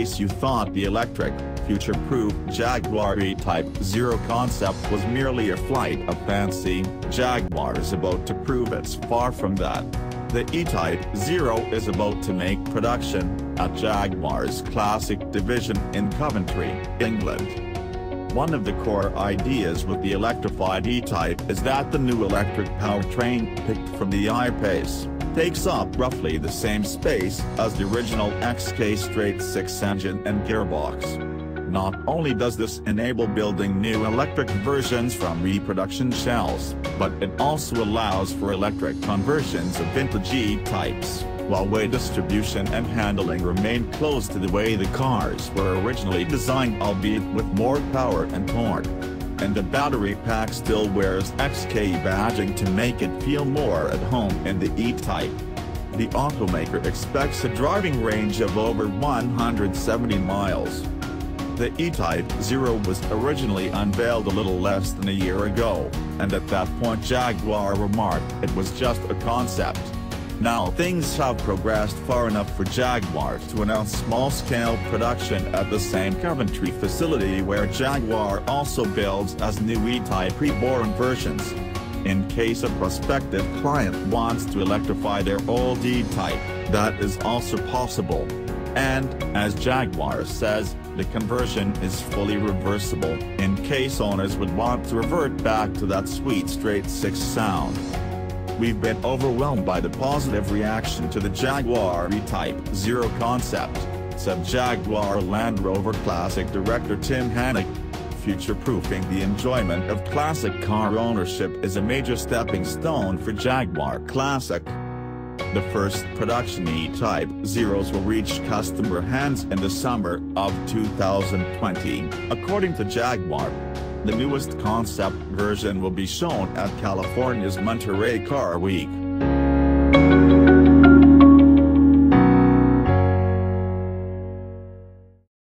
case you thought the electric, future-proofed Jaguar E-Type Zero concept was merely a flight of fancy, Jaguar is about to prove it's far from that. The E-Type Zero is about to make production at Jaguar's classic division in Coventry, England. One of the core ideas with the electrified E-Type is that the new electric powertrain picked from the I-Pace takes up roughly the same space as the original XK straight-six engine and gearbox. Not only does this enable building new electric versions from reproduction shells, but it also allows for electric conversions of vintage E-Types, while weight distribution and handling remain close to the way the cars were originally designed, albeit with more power and torque. And the battery pack still wears XK badging to make it feel more at home in the E-Type. The automaker expects a driving range of over 170 miles. The E-Type Zero was originally unveiled a little less than a year ago, and at that point Jaguar remarked it was just a concept. Now things have progressed far enough for Jaguar to announce small-scale production at the same Coventry facility where Jaguar also builds as new E-Type Reborn versions. In case a prospective client wants to electrify their old E-Type, that is also possible. And, as Jaguar says, the conversion is fully reversible, in case owners would want to revert back to that sweet straight-six sound. We've been overwhelmed by the positive reaction to the Jaguar E-Type Zero concept, said Jaguar Land Rover Classic director Tim Hannick. Future-proofing the enjoyment of classic car ownership is a major stepping stone for Jaguar Classic. The first production E-Type Zeros will reach customer hands in the summer of 2020, according to Jaguar. The newest concept version will be shown at California's Monterey Car Week.